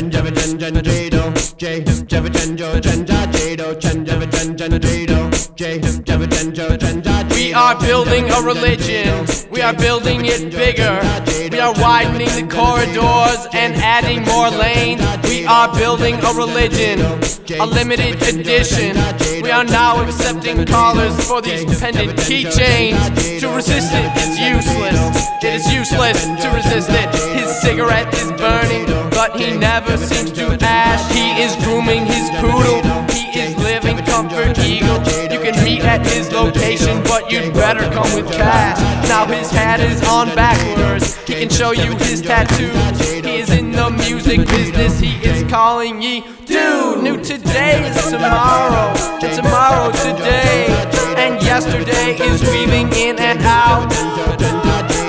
We are building a religion, we are building it bigger. We are widening the corridors and adding more lanes. We are building a religion, a limited edition. We are now accepting callers for these pendant keychains. To resist it is useless, it is useless to resist it. His cigarette is burning, but he never seems to ash. He is grooming his poodle, he is living Comfort Eagle. You can meet at his location, but you'd better come with cash. Now his hat is on backwards, he can show you his tattoos. He is in the music business, he is calling ye dude. New today is tomorrow, and tomorrow today, and yesterday is weaving in and out.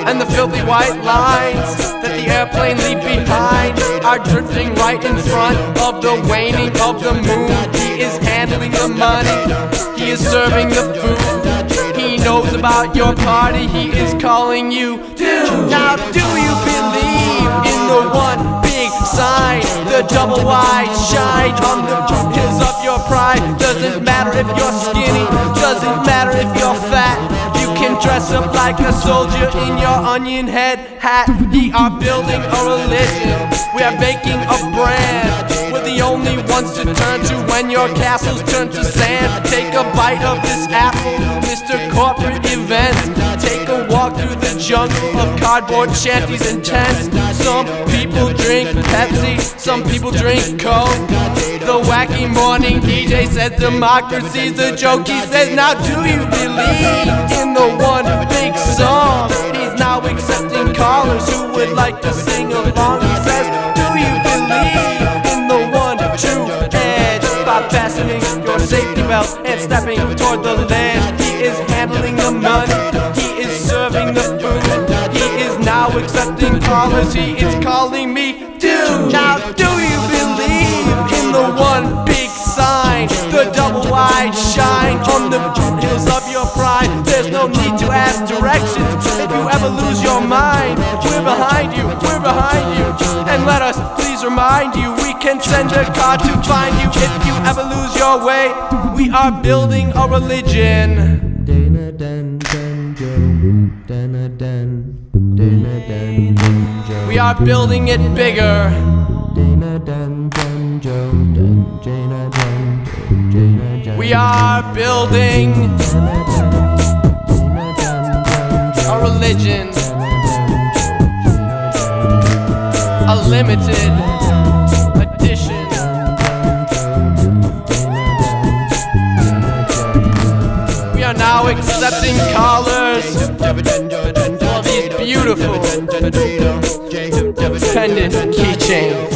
And the filthy white lines that the airplane leave behind are drifting right in front of the waning of the moon. He is handling the money, he is serving the food. He knows about your party, he is calling you dude. Now do you believe in the one big sign? The double wide shine on the hills of your pride. Doesn't matter if you're skinny, doesn't matter if you're fat. Dress up like a soldier in your onion head hat. We are building a religion, we are making a brand. We're the only ones to turn to when your castles turn to sand. Take a bite of this apple, Mr. Corporate Events. Take a walk through the jungle of cardboard shanties and tents. Some people drink Pepsi, some people drink Coke. The wacky morning DJ says democracy's a joke. He says, now do you believe in the one big song? He's now accepting callers who would like to sing along. He says, do you believe in the one true edge? By fastening your safety belt and stepping toward the ledge. He is handling the money, he is serving the food. He is now accepting callers, he is calling me dude. Now do you believe in the one big sign? The double wide shine on the hills of your pride. There's no need to ask directions if you ever lose your mind. We're behind you, we're behind you. And let us please remind you, we can send a car to find you if you ever lose your way. We are building a religion, we are building it bigger. We are building a religion, a limited edition. We are now accepting callers for these beautiful pendant keychains.